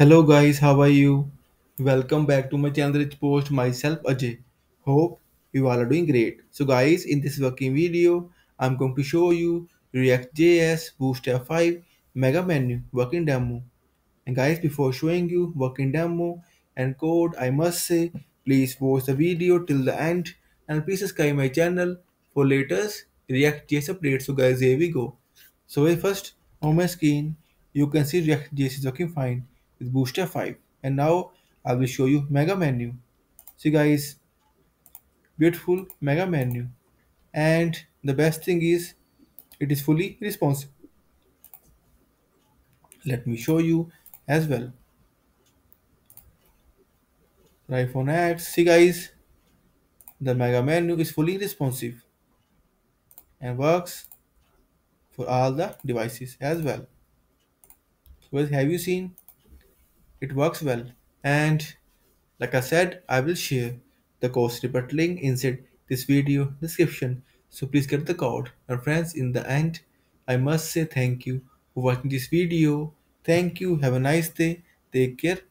Hello guys, how are you? Welcome back to my channel. It's post myself Ajay. Hope you all are doing great. So guys, in this working video, I'm going to show you React JS, Bootstrap 5, Megamenu working demo. And guys, before showing you working demo and code, I must say, please watch the video till the end and please subscribe my channel for latest React JS updates. So guys, here we go. So first on my screen, you can see React JS is working fine with Bootstrap 5, and now I will show you Megamenu. See guys, beautiful Megamenu, and the best thing is it is fully responsive. Let me show you as well. iPhone X. See guys, the Megamenu is fully responsive and works for all the devices as well. So have you seen? It works well, and like I said, I will share the course report link inside this video description, so please get the code. And friends, in the end, I must say thank you for watching this video. Thank you, have a nice day, take care.